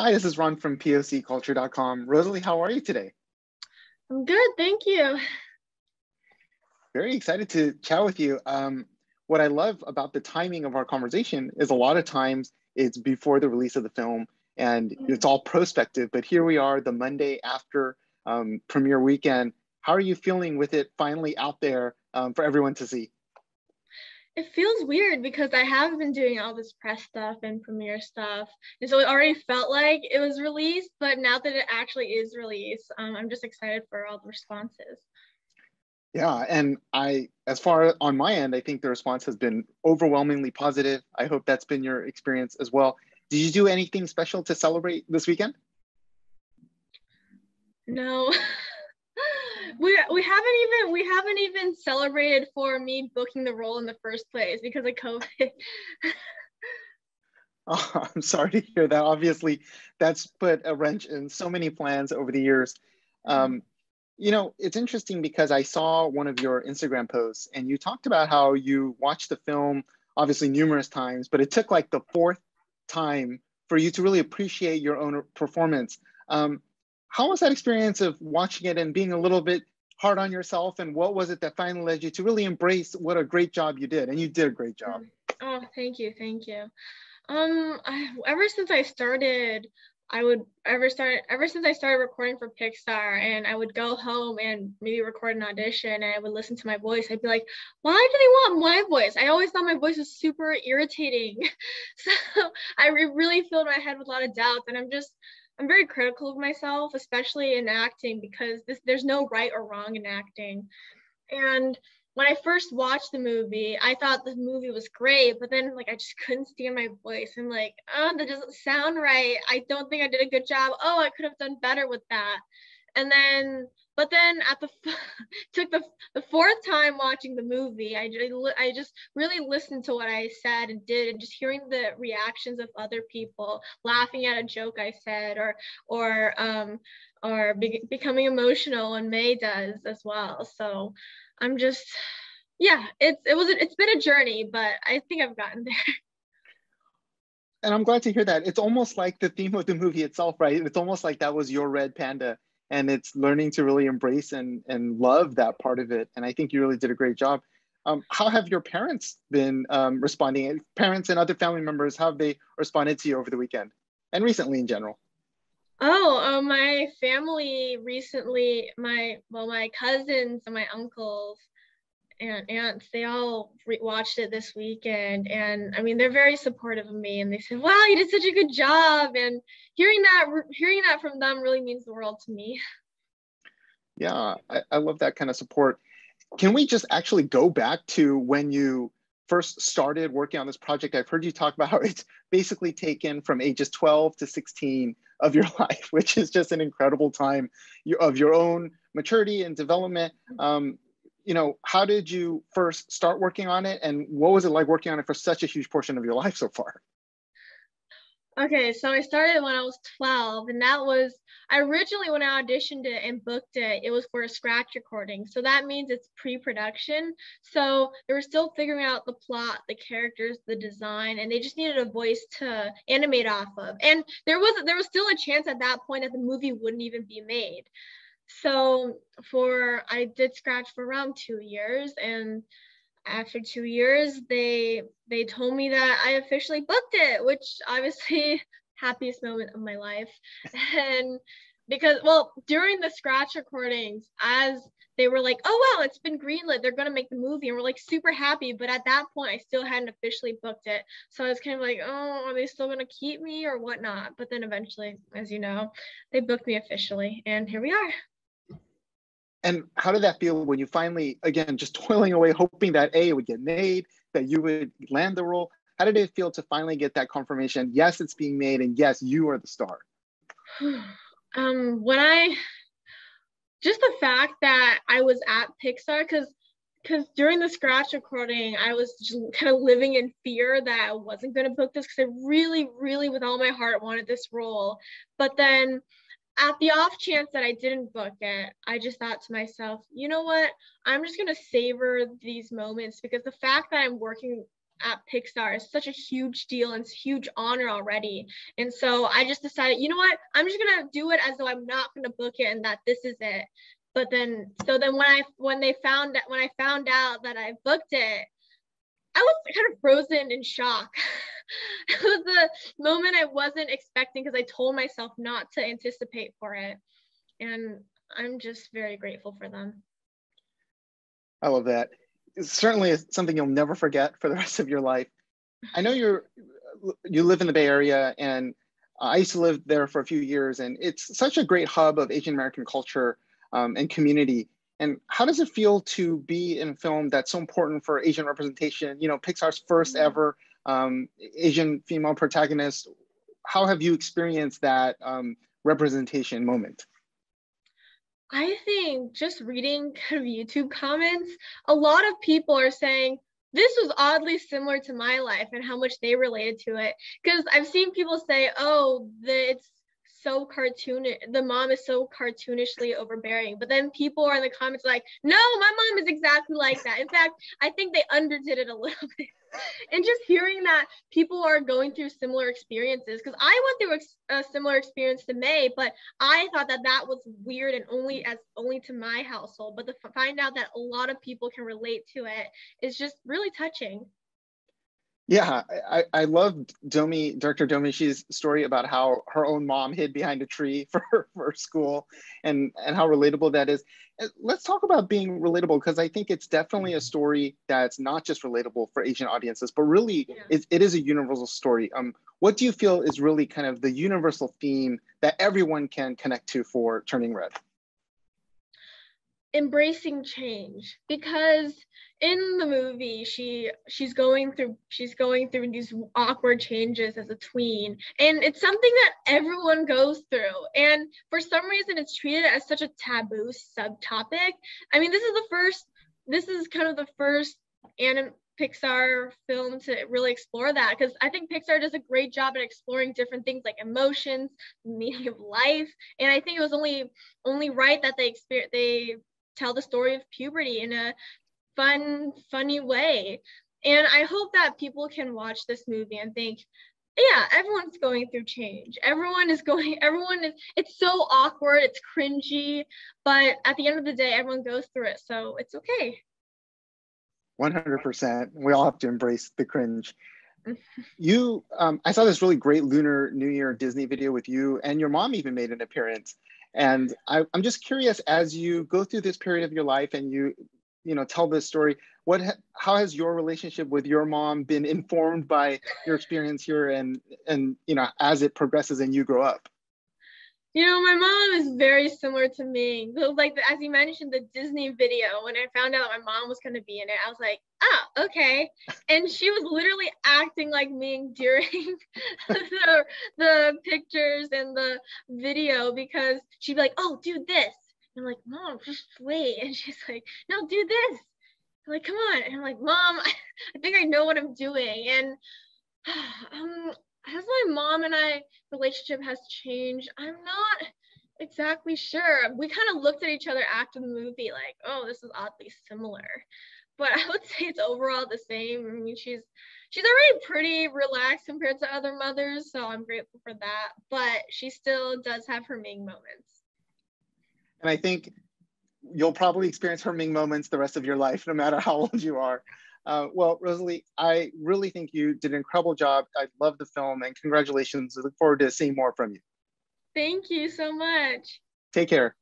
Hi, this is Ron from POCculture.com. Rosalie, how are you today? I'm good, thank you. Very excited to chat with you. What I love about the timing of our conversation is a lot of times it's before the release of the film and it's all prospective, but here we are the Monday after premiere weekend. How are you feeling with it finally out there for everyone to see? It feels weird because I have been doing all this press stuff and premiere stuff. And so it already felt like it was released, but now that it actually is released, I'm just excited for all the responses. Yeah, and as far on my end, I think the response has been overwhelmingly positive. I hope that's been your experience as well. Did you do anything special to celebrate this weekend? No. We haven't even celebrated for me booking the role in the first place because of COVID. Oh, I'm sorry to hear that. Obviously, that's put a wrench in so many plans over the years. You know, it's interesting because I saw one of your Instagram posts and you talked about how you watched the film obviously numerous times, but it took like the fourth time for you to really appreciate your own performance. How was that experience of watching it and being a little bit hard on yourself? And what was it that finally led you to really embrace what a great job you did? And you did a great job. Oh, thank you. Thank you. Ever since I started recording for Pixar, and I would go home and maybe record an audition and I would listen to my voice, I'd be like, why do they want my voice? I always thought my voice was super irritating. So I really filled my head with a lot of doubts, and I'm very critical of myself, especially in acting, because there's no right or wrong in acting. And when I first watched the movie, I thought the movie was great, but then I just couldn't stand my voice. I'm like, oh, that doesn't sound right. I don't think I did a good job. Oh, I could have done better with that. And then, but then at the took the fourth time watching the movie, I just really listened to what I said and did, and just hearing the reactions of other people laughing at a joke I said, or becoming emotional, and Mei does as well. So I'm just, yeah, it's been a journey, but I think I've gotten there. And I'm glad to hear that. It's almost like the theme of the movie itself, right? It's almost like that was your red panda. And it's learning to really embrace and love that part of it. And I think you really did a great job. How have your parents been responding? Parents and other family members, how have they responded to you over the weekend and recently in general? Oh, my family recently, my cousins and my uncles and aunts, they all watched it this weekend. And I mean, they're very supportive of me, and they said, wow, you did such a good job. And hearing that from them really means the world to me. Yeah, I love that kind of support. Can we just actually go back to when you first started working on this project? I've heard you talk about how it's basically taken from ages 12 to 16 of your life, which is just an incredible time of your own maturity and development. You know, how did you first start working on it, and what was it like working on it for such a huge portion of your life so far? Okay, so I started when I was 12, and that was originally when I auditioned it and booked it, it was for a scratch recording. So that means it's pre-production. So they were still figuring out the plot, the characters, the design, and they just needed a voice to animate off of. And there was still a chance at that point that the movie wouldn't even be made. So I did scratch for around 2 years, and after 2 years they told me that I officially booked it, which obviously happiest moment of my life. And because, well, during the scratch recordings, as they were like, oh wow, it's been greenlit, they're gonna make the movie, and we're like super happy, but at that point I still hadn't officially booked it. So I was kind of like, oh, are they still gonna keep me or whatnot? But then eventually, as you know, they booked me officially, and here we are. And how did that feel when you finally, again, just toiling away, hoping that A, it would get made, that you would land the role? How did it feel to finally get that confirmation? Yes, it's being made, and yes, you are the star. Just the fact that I was at Pixar, because during the scratch recording, I was just kind of living in fear that I wasn't going to book this, because I really, really, with all my heart, wanted this role. But then, at the off chance that I didn't book it, I just thought to myself, you know what? I'm just going to savor these moments, because the fact that I'm working at Pixar is such a huge deal and it's a huge honor already. And so I just decided, you know what, I'm just gonna do it as though I'm not gonna book it and that this is it. But then, so then when I found out that I booked it, I was kind of frozen in shock. It was a moment I wasn't expecting because I told myself not to anticipate for it. And I'm just very grateful for them. I love that. It's certainly something you'll never forget for the rest of your life. I know you live in the Bay Area, and I used to live there for a few years, and it's such a great hub of Asian American culture and community. And how does it feel to be in a film that's so important for Asian representation? You know, Pixar's first ever Asian female protagonist. How have you experienced that representation moment? I think just reading kind of YouTube comments, a lot of people are saying, this was oddly similar to my life and how much they related to it. Because I've seen people say, oh, it's so cartoonish, the mom is so cartoonishly overbearing. But then people are in the comments like, no, my mom is exactly like that. In fact, I think they underdid it a little bit. And just hearing that people are going through similar experiences, because I went through a similar experience to Mei, but I thought that that was weird and only to my household. But to find out that a lot of people can relate to it is just really touching. Yeah, I loved Dr. Domichi's story about how her own mom hid behind a tree for school, and how relatable that is. Let's talk about being relatable, because I think it's definitely a story that's not just relatable for Asian audiences, but really it is a universal story. What do you feel is really kind of the universal theme that everyone can connect to for Turning Red? Embracing change, because in the movie she's going through these awkward changes as a tween, and it's something that everyone goes through, and for some reason it's treated as such a taboo subtopic. I mean, this is kind of the first Pixar film to really explore that, because I think Pixar does a great job at exploring different things like emotions, meaning of life, and I think it was only right that they tell the story of puberty in a funny way. And I hope that people can watch this movie and think, yeah, everyone's going through change. It's so awkward, it's cringy, but at the end of the day, everyone goes through it, so it's okay. 100%. We all have to embrace the cringe. I saw this really great Lunar New Year Disney video with you, and your mom even made an appearance. And I'm just curious, as you go through this period of your life and you tell this story, how has your relationship with your mom been informed by your experience here and as it progresses and you grow up? My mom is very similar to me. Like, as you mentioned, the Disney video, when I found out my mom was going to be in it, I was like, oh, okay. And she was literally acting like me during the pictures and the video, because she'd be like, oh, do this. And I'm like, mom, just wait. And she's like, no, do this. I'm like, come on. And I'm like, mom, I think I know what I'm doing. And as my mom and I relationship has changed, I'm not exactly sure. We kind of looked at each other after the movie like, oh, this is oddly similar. But I would say it's overall the same. I mean, she's already pretty relaxed compared to other mothers, so I'm grateful for that. But she still does have her Ming moments. And I think you'll probably experience her Ming moments the rest of your life, no matter how old you are. Well, Rosalie, I really think you did an incredible job. I love the film, and congratulations. I look forward to seeing more from you. Thank you so much. Take care.